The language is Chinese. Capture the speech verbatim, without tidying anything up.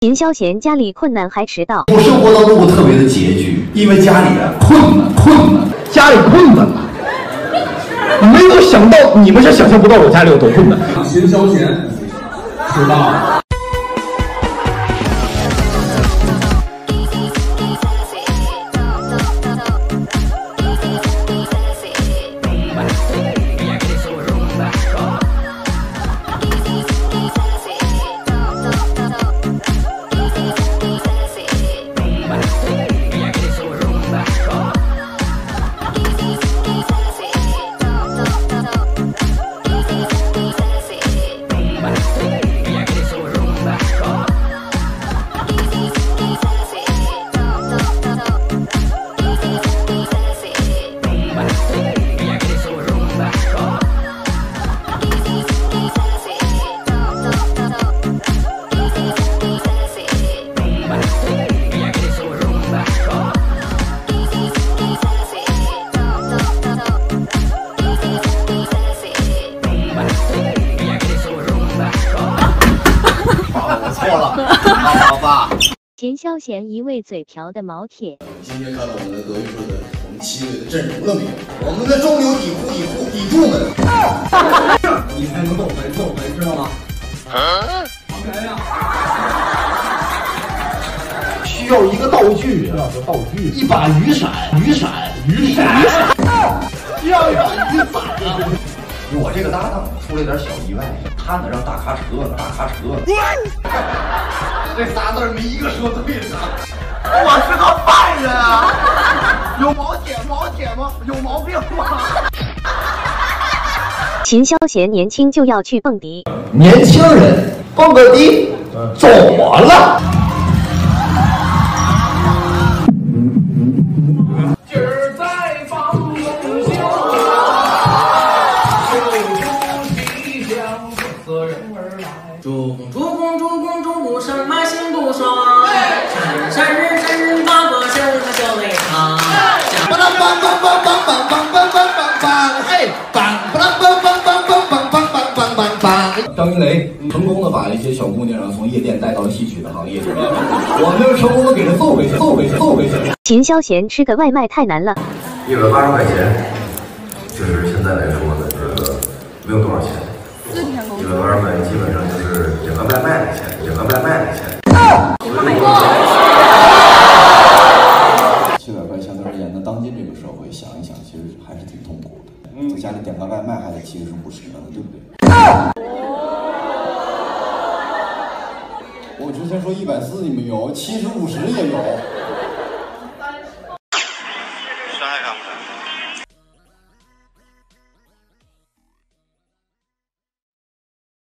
秦霄贤家里困难还迟到。我生活当中我特别的拮据，因为家里啊困难困难，家里困难。没有想到你们是想象不到我家里有多困难。秦霄贤迟到了。秦霄贤一位嘴瓢的毛铁。今天看到我们的德育社的我们七队的阵容了没有？我们的中流砥柱砥柱砥柱们，你才能够稳走稳，知道吗？来呀！需要一个道具，需要个道具，一把雨伞，雨伞，雨伞，需要一把雨伞啊！我这个搭档出了点小意外，他能让大咖扯了，大咖扯了。这仨字没一个说对的，我是个犯人啊！有毛姐毛姐吗？有毛病吗？秦霄贤年轻就要去蹦迪，年轻人蹦个迪怎么了？今儿在房中笑，酒出西厢，瑟人而来，主公主公主公主公什么？ 张云雷成功的把一些小姑娘啊从夜店带到了戏曲的行业里面，我们又成功的给她揍回去，揍回去，揍回去。秦霄贤吃个外卖太难了，一百八十块钱，就是现在来说呢，这个没有多少钱，一百八十块基本上就是点个外卖的钱，点个外卖的钱。七百块相对而言呢，当今这个社会想一想，其实还是挺痛苦的，在家里点个外卖还得七十五十呢，对不对？ 我之前说一百四你们有，七十五十也有。